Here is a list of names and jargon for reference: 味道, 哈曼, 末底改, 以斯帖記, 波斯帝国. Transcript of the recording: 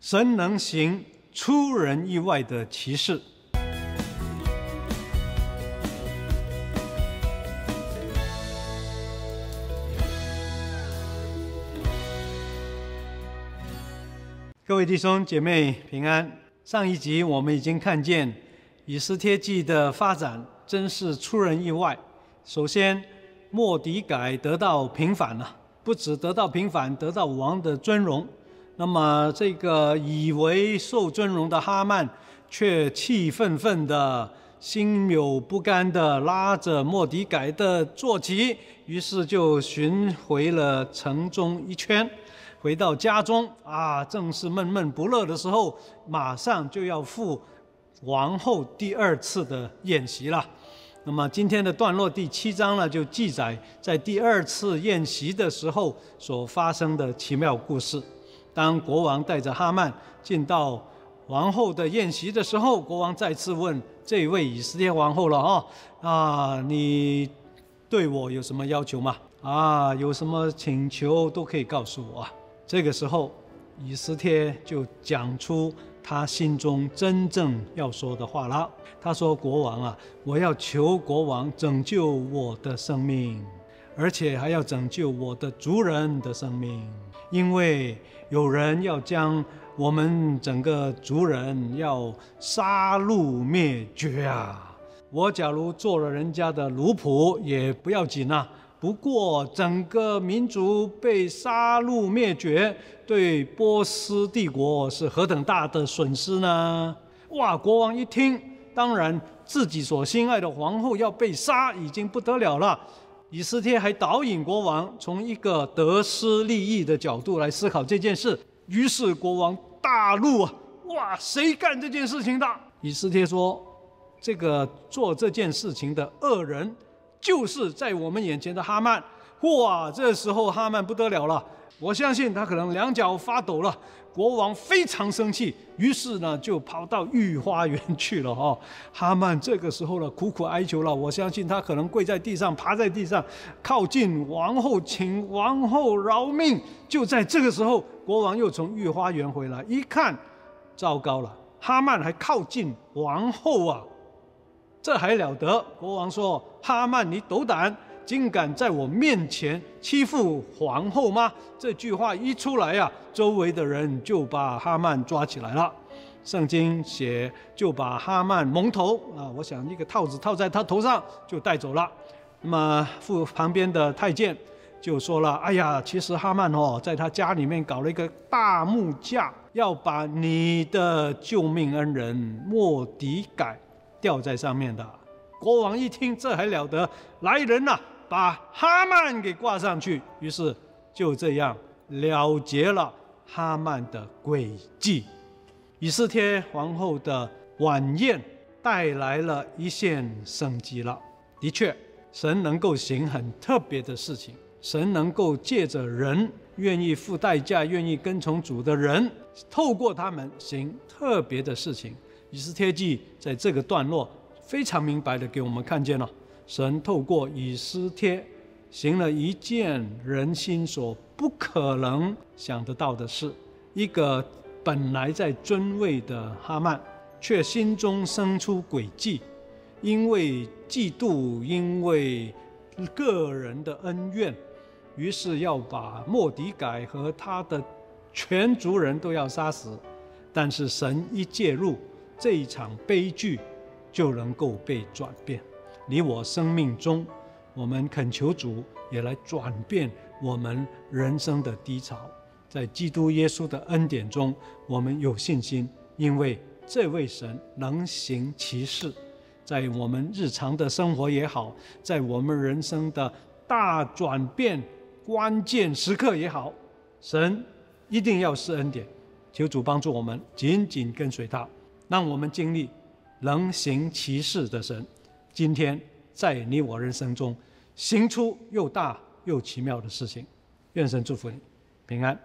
神能行出人意外的奇事。各位弟兄姐妹平安。上一集我们已经看见以斯帖记的发展真是出人意外。首先，末底改得到平反了，不止得到平反，得到王的尊荣。那么，这个以为受尊荣的哈曼，却气愤愤的、心有不甘的拉着末底改的坐骑，于是就巡回了城中一圈，回到家中啊，正是闷闷不乐的时候，马上就要赴王后第二次的宴席了。那么今天的段落第7章呢，就记载在第二次宴席的时候所发生的奇妙故事。当国王带着哈曼进到王后的宴席的时候，国王再次问这位以斯帖王后了你对我有什么要求吗？有什么请求都可以告诉我。这个时候，以斯帖就讲出他心中真正要说的话了。他说：“国王啊，我要求国王拯救我的生命，而且还要拯救我的族人的生命，因为有人要将我们整个族人要杀戮灭绝啊！我假如做了人家的奴仆也不要紧啊，不过整个民族被杀戮灭绝，对波斯帝国是何等大的损失呢？”哇！国王一听，当然自己所心爱的皇后要被杀，已经不得了了。以斯帖还导引国王从一个得失利益的角度来思考这件事。于是国王大怒啊！哇！谁干这件事情的？以斯帖说：“这个做这件事情的恶人，就是在我们眼前的哈曼。”哇！这时候哈曼不得了了。我相信他可能两脚发抖了，国王非常生气，于是呢就跑到御花园去了哈曼这个时候呢苦苦哀求了，我相信他可能跪在地上，爬在地上，靠近王后，请王后饶命。就在这个时候，国王又从御花园回来，一看，糟糕了，哈曼还靠近王后啊！这还了得？国王说：“哈曼，你斗胆！竟敢在我面前欺负皇后吗？”这句话一出来呀，周围的人就把哈曼抓起来了。圣经写就把哈曼蒙头啊，我想一个套子套在他头上就带走了。那么旁边的太监就说了：“哎呀，其实哈曼在他家里面搞了一个大木架，要把你的救命恩人末底改吊在上面的。”国王一听，这还了得？来人呐！把哈曼给挂上去。于是就这样了结了哈曼的诡计。以斯帖皇后的晚宴带来了一线生机了。的确，神能够行很特别的事情，神能够借着人愿意付代价、愿意跟从主的人，透过他们行特别的事情。以斯帖记在这个段落非常明白的给我们看见了，神透过以斯帖行了一件人心所不可能想得到的事。一个本来在尊位的哈曼，却心中生出诡计，因为嫉妒，因为个人的恩怨，于是要把末底改和他的全族人都要杀死。但是神一介入，这一场悲剧就能够被转变。你我生命中，我们恳求主也来转变我们人生的低潮。在基督耶稣的恩典中，我们有信心，因为这位神能行奇事，在我们日常的生活也好，在我们人生的大转变关键时刻也好，神一定要施恩典。求主帮助我们紧紧跟随他，让我们经历能行奇事的神今天在你我人生中行出又大又奇妙的事情。愿神祝福你，平安。